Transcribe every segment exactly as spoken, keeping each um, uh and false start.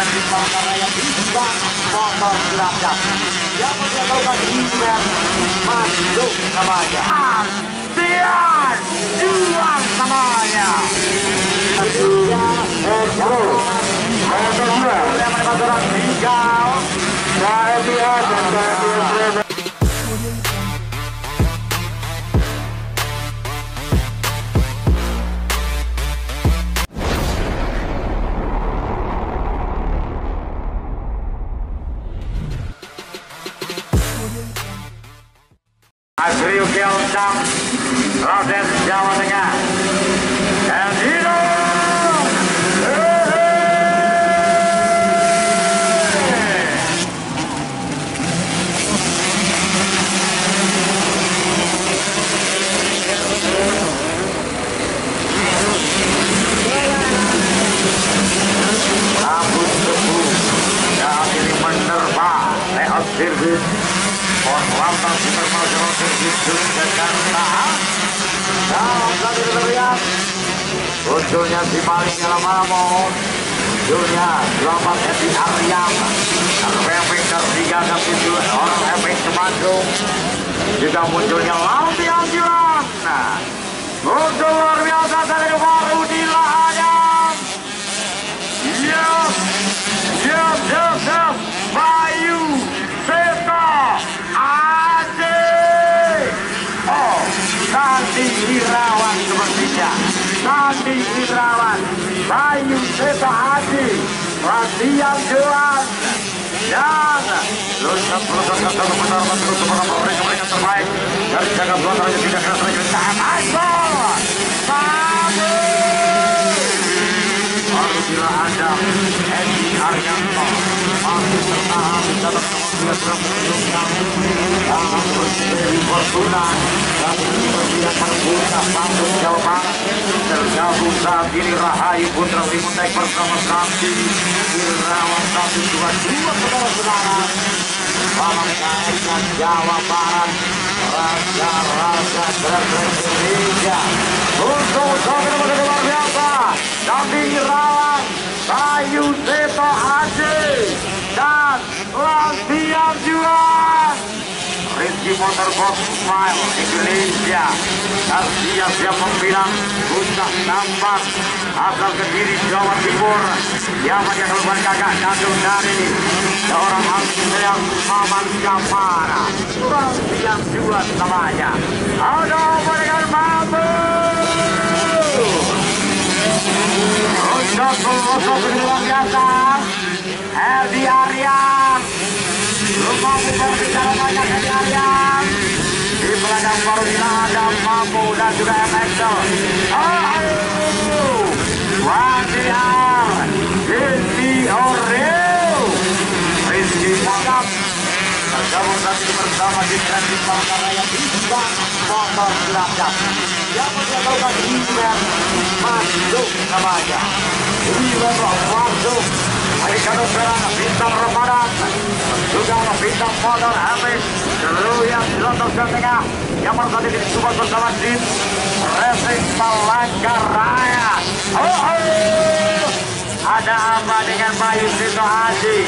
dan di mana yang tidak mau berada. Yang menyatakan dirinya masuk namanya. Lantian Juan namanya. Dia hero. Dia merupakan orang hijau. Saya dia dan saya Asriu Kelcam, Raden Jawa Tengah. Dan hidup! Hehehe! Rambut debu, yang ini menerba, leot sirgit, pohon lambang hipermal Jujur Jakarta dalam lagi terlihat munculnya si paling dalam alamon munculnya delapan eti Aryam efek ketiga dan tujuh orang efek semandung juga munculnya Lantian Juan muncul luar biasa dari baru di lahannya yes yes yes yes Bayu Seta Nanti Irawan sepertinya Nanti Irawan Bayu Seta Hadi Lantian Juan dan lusat lusat kata benar betul seorang mereka mereka terbaik dari jaga bulan raja tidak keras mereka sangat bagus Alhamdulillah ada Edi Arianto masih bertahan dalam kemudian berpulang dalam berseri berpulang Bandung Jawa Barat tergabung saat ini Rahayu Putra Simutek bersama Santi Irawan satu dua dua saudara-saudara Pamekasan Jawa Barat raja-raja Indonesia untuk saudara luar biasa Santi Irawan Bayu Seta Hadi dan Lantian Juan Rizky Motorbox Smile Indonesia dan siap-siap membilang Bunda Nampak asal Kediri Jawa Timur yang banyak keluar kakak kandung dari seorang asli yang Maman Kamara Lantian Juan namanya ada mereka mampu untuk pelosok luar biasa Herdi Aryam Rumah bukan bicara banyak dari Aryam di belakang baru ada Mampu dan juga M X L aduh Wadiar Giti Oreo Rizky Mokap tergabung tadi bersama di Kredi Parkaraya Bisa Motor Gerajat yang menyatakan Imer Masuk namanya Imer Masuk Aikano Serang Bintang Ramadan juga Bintang Modal Hamis seluruh yang dilontong ke tengah yang bertanding di Subang bersama Jim Racing Palangkaraya oh oh ada apa dengan Bayu Sito Haji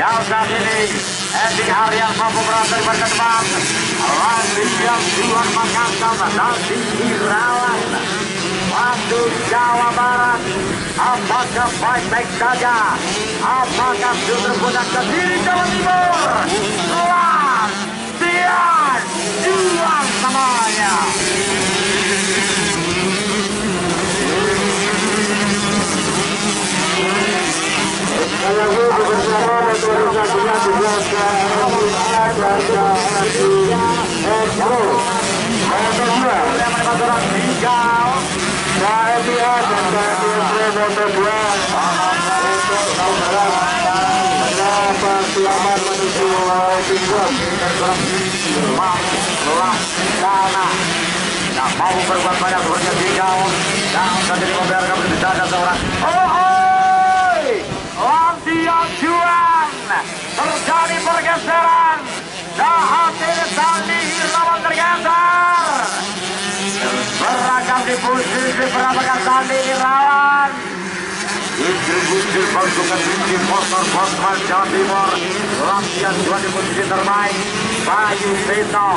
dan saat ini Edi Aryan mampu berhasil berkembang Lantian yang Juan Makassar dan di Irawan Bandung Jawa Barat apakah baik-baik saja apakah sudah berpulang ke diri Jawa Timur Lantian Juan namanya Nah, mau berbuat banyak berbuatnya di daun dan sudah jadi membiarkan berbicara seorang Ohoi Lantian Juan terjadi pergeseran dahat ini tadi lawan tergeser beragam di posisi berapakah tadi lawan Injil-injil pasukan Inti Motor Kontras Jawa Timur, Lantian Juan di posisi terbaik, Bayu Seto,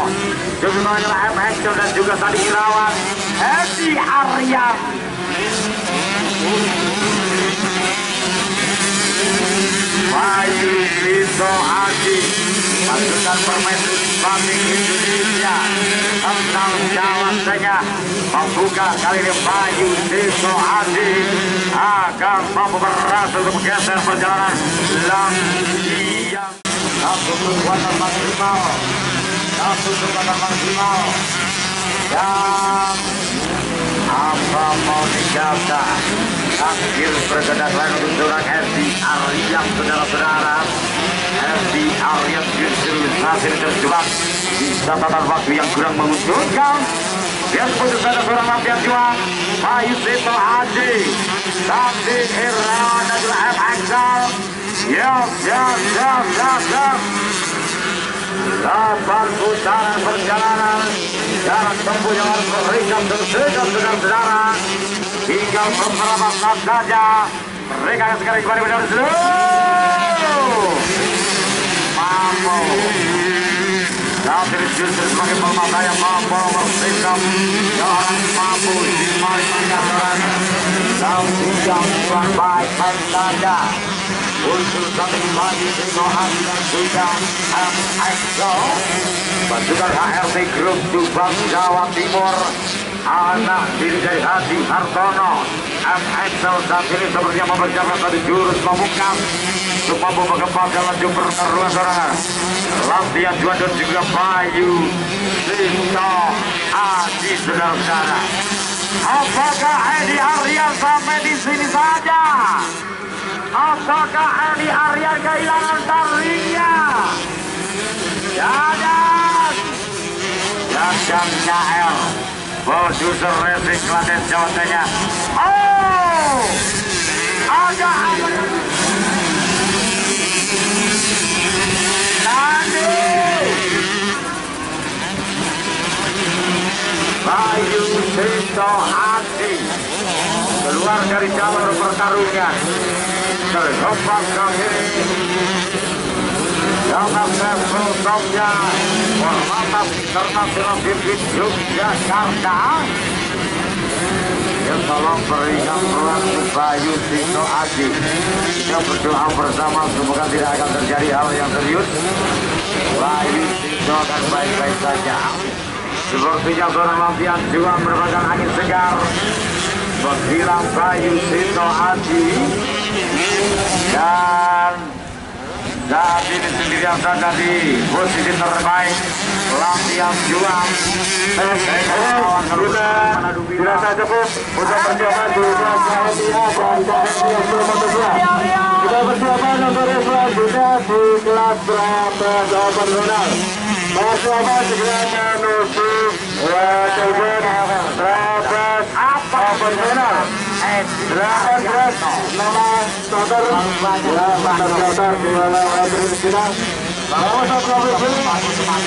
Jumlah M. Excel dan juga tadi Irawan, Edi Aryan. Bayu Seto Aji, pasukan permaisuri Batik Indonesia, tentang Jawa Tengah, membuka kali ini Bayu Seto Aji akan mampu berhasil untuk menggeser perjalanan Lantian. Satu kekuatan maksimal, satu kekuatan maksimal, dan apa mau dikata? Akhir bergerak lain untuk seorang Edi Aryan, saudara-saudara. Edi Aryan justru hasil terjebak di catatan waktu yang kurang menguntungkan. Yang putus pada seorang Lantian Juan, Bayu Seto Haji, Tadi Irawan dan juga M. Excel. Yes, yes, yes, yes, yes. Lapan putaran perjalanan, jarak tempuh yang harus berikan tersekat saudara-saudara. Tinggal beberapa saat saja, mereka akan sekali kembali menerus dulu. Mampu. Tapi justru sebagai pemata yang mampu bersikap, orang mampu di masyarakat. Dalam tiga bulan baik saja. Untuk satu lagi Tuhan dan Tuhan M X O, pasukan H R T Grup Subang Jawa Timur, anak diri dari Hadi Hartono, M X O saat ini sebenarnya mempersiapkan satu jurus pembuka supaya mengembang dan lanjut pertarungan serangan Lantian Juan dan juga Bayu Seto Aji, saudara-saudara. Apakah Edi Aryan sampai di sini saja? Apakah Edi Aryan kehilangan taringnya? Dadan Dadan Nael, produser Racing Klaten Jawa Tengah. Oh, ada apa tadi? Bayu Seto Aji keluar dari jalur pertarungan, terhempas ke kiri, dalam level topnya Korlantas Internasional Bibit Yogyakarta. Ya tolong berikan peran Bayu Seto Aji. Kita berdoa bersama semoga tidak akan terjadi hal yang serius. Bayu Seto akan baik-baik saja. Sepertinya seorang Lantian Juan merupakan angin segar menghilang Bayu Seto Aji, dan saat ini sendirian saja di posisi terbaik Lantian Juan. Terasa cukup untuk perjuangan dua Selandia dan kita bersama nomor selanjutnya di kelas berapa jawaban Ronald. Bersama segera menuju Wajibun Rabat Open Final delapan belas nama starter starter starter di mana Wajibun kita bahwa satu delapan belas Harapan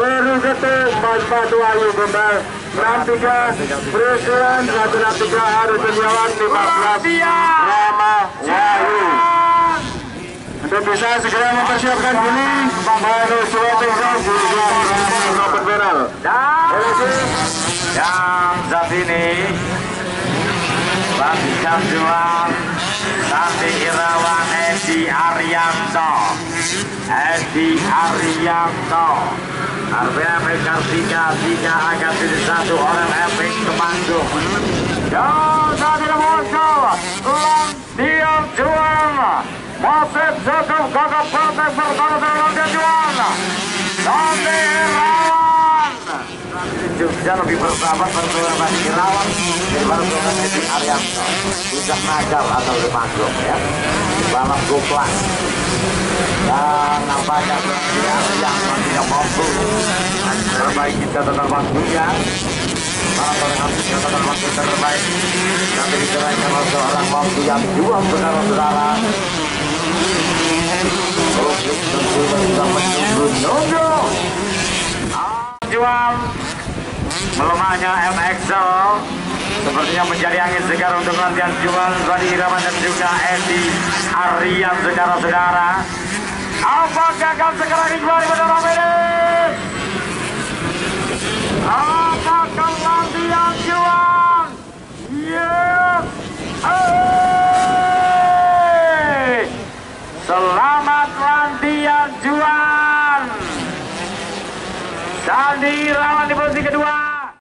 Heru Gete Mas Batu Ayu Gombal enam tiga Berkelan satu enam tiga Haru Senyawan lima belas Rama Wahyu. Untuk bisa segera mempersiapkan diri menuju tinggal di Rama Open Final. Yang saat ini Lantian Juan, Tadi Irawan, Edi Aryanto, Edi Aryanto, R P M Kartika, tiga agak jadi satu orang Efek Kemandung. Dan tadi muncul Lantian Juan, masih cukup gagap protek bertarung dengan Lantian Juan, Tadi Irawan. juga lebih bersahabat pertolongan Irawan daripada pertolongan Edi Arianto, Ujang Nagar atau Limandung ya, balap goplas. Dan nampaknya yang tidak mampu memperbaiki catatan waktunya, malah terhadap catatan waktu terbaik yang diterangkan oleh seorang waktu yang dua saudara-saudara. Jual melemahnya M X O sepertinya menjadi angin segar untuk Lantian Juan, Radi Irawan dan juga Edi Aryan saudara-saudara. Apakah akan segera dikeluari pada Ramede? Apakah Lantian Juan? Yes! Hey! Selamat Lantian Juan! Sandi Irawan!